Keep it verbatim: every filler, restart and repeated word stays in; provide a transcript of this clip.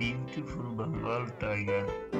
beautiful Bengal tiger.